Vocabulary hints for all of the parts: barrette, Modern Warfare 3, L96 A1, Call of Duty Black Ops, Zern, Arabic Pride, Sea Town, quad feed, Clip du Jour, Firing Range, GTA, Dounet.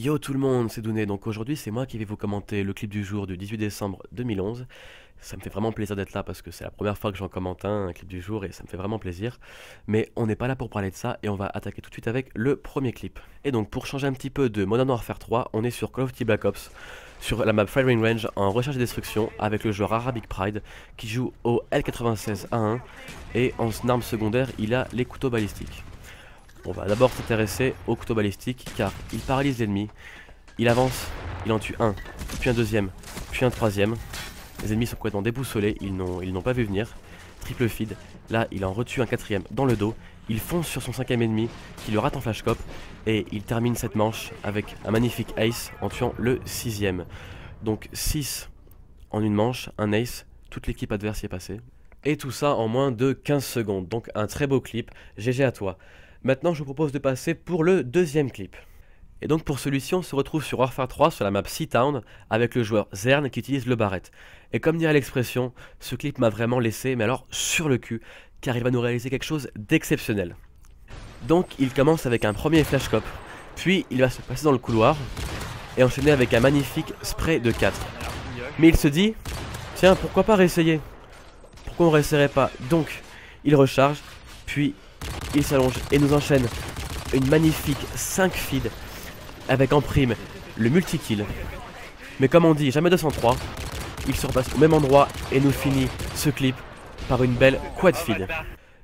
Yo tout le monde, c'est Dounet, donc aujourd'hui c'est moi qui vais vous commenter le clip du jour du 18 décembre 2011. Ça me fait vraiment plaisir d'être là parce que c'est la première fois que j'en commente un clip du jour et ça me fait vraiment plaisir. Mais on n'est pas là pour parler de ça et on va attaquer tout de suite avec le premier clip. Et donc pour changer un petit peu de Modern Warfare 3, on est sur Call of Duty Black Ops, sur la map Firing Range en recherche et destruction avec le joueur Arabic Pride qui joue au L96 A1 et en arme secondaire il a les couteaux balistiques. On va d'abord s'intéresser au couteau balistique car il paralyse l'ennemi, il avance, il en tue un, puis un deuxième, puis un troisième. Les ennemis sont complètement déboussolés, ils n'ont pas vu venir. Triple feed, là il en retue un quatrième dans le dos, il fonce sur son cinquième ennemi qui le rate en flashcop et il termine cette manche avec un magnifique ace en tuant le sixième. Donc 6 en une manche, un ace, toute l'équipe adverse y est passée. Et tout ça en moins de 15 secondes, donc un très beau clip, GG à toi. Maintenant je vous propose de passer pour le deuxième clip. Et donc pour celui-ci on se retrouve sur Warfare 3 sur la map Sea Town avec le joueur Zern qui utilise le barrette. Et comme dirait l'expression, ce clip m'a vraiment laissé mais alors sur le cul car il va nous réaliser quelque chose d'exceptionnel. Donc il commence avec un premier flash cop, puis il va se passer dans le couloir et enchaîner avec un magnifique spray de 4. Mais il se dit, tiens pourquoi pas réessayer? Pourquoi on réessayerait pas? Donc il recharge, puis il s'allonge et nous enchaîne une magnifique 5 feed avec en prime le multi-kill. Mais comme on dit, jamais 203, il se repasse au même endroit et nous finit ce clip par une belle quad feed.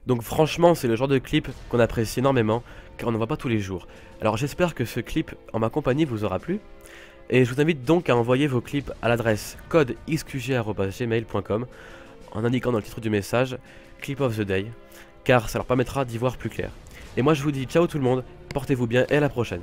Donc franchement c'est le genre de clip qu'on apprécie énormément car on n'en voit pas tous les jours. Alors j'espère que ce clip en ma compagnie vous aura plu. Et je vous invite donc à envoyer vos clips à l'adresse codexqg@gmail.com en indiquant dans le titre du message Clip of the Day, car ça leur permettra d'y voir plus clair. Et moi je vous dis ciao tout le monde, portez-vous bien et à la prochaine.